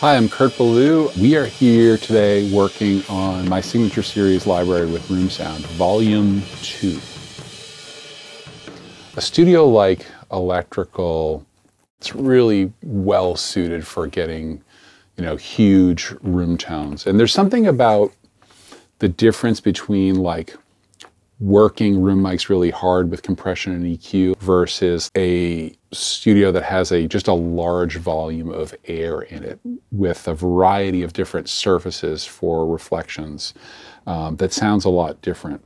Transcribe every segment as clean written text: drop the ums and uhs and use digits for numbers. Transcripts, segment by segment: Hi, I'm Kurt Ballou. We are here today working on my signature series library with Room Sound, Volume 2. A studio like Electrical, it's really well suited for getting, huge room tones. And there's something about the difference between like working room mics really hard with compression and EQ versus a studio that has just a large volume of air in it with a variety of different surfaces for reflections. That sounds a lot different.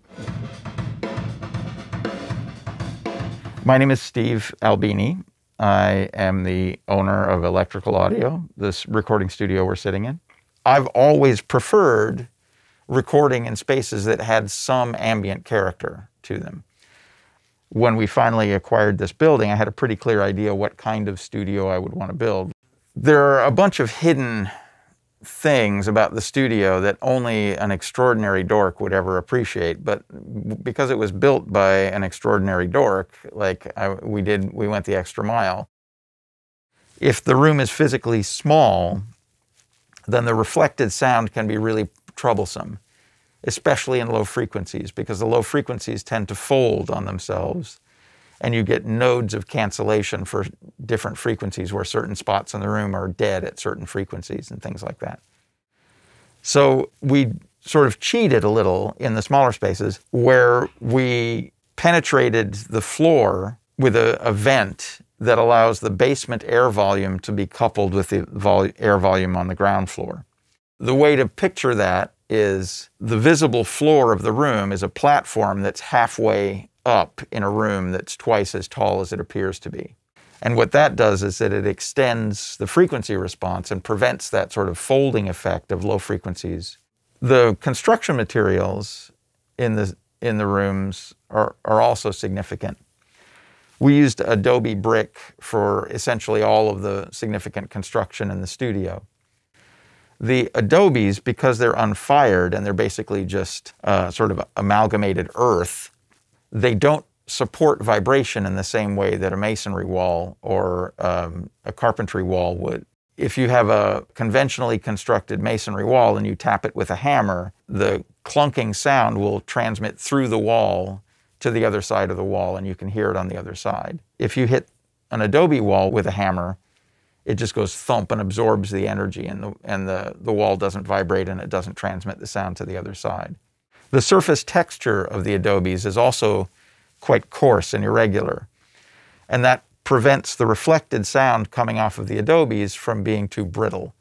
My name is Steve Albini. I am the owner of Electrical Audio, this recording studio we're sitting in. I've always preferred recording in spaces that had some ambient character to them. When we finally acquired this building, I had a pretty clear idea what kind of studio I would want to build. There are a bunch of hidden things about the studio that only an extraordinary dork would ever appreciate, but because it was built by an extraordinary dork, we went the extra mile. If the room is physically small, then the reflected sound can be really troublesome, especially in low frequencies, because the low frequencies tend to fold on themselves and you get nodes of cancellation for different frequencies where certain spots in the room are dead at certain frequencies and things like that. So we sort of cheated a little in the smaller spaces where we penetrated the floor with a vent that allows the basement air volume to be coupled with the air volume on the ground floor. The way to picture that is the visible floor of the room is a platform that's halfway up in a room that's twice as tall as it appears to be. And what that does is that it extends the frequency response and prevents that sort of folding effect of low frequencies. The construction materials in the rooms are also significant. We used adobe brick for essentially all of the significant construction in the studio. The adobes, because they're unfired and they're basically just sort of amalgamated earth, they don't support vibration in the same way that a masonry wall or a carpentry wall would. If you have a conventionally constructed masonry wall and you tap it with a hammer, the clunking sound will transmit through the wall to the other side of the wall and you can hear it on the other side. If you hit an adobe wall with a hammer, it just goes thump and absorbs the energy and the wall doesn't vibrate and it doesn't transmit the sound to the other side. The surface texture of the adobes is also quite coarse and irregular, and that prevents the reflected sound coming off of the adobes from being too brittle.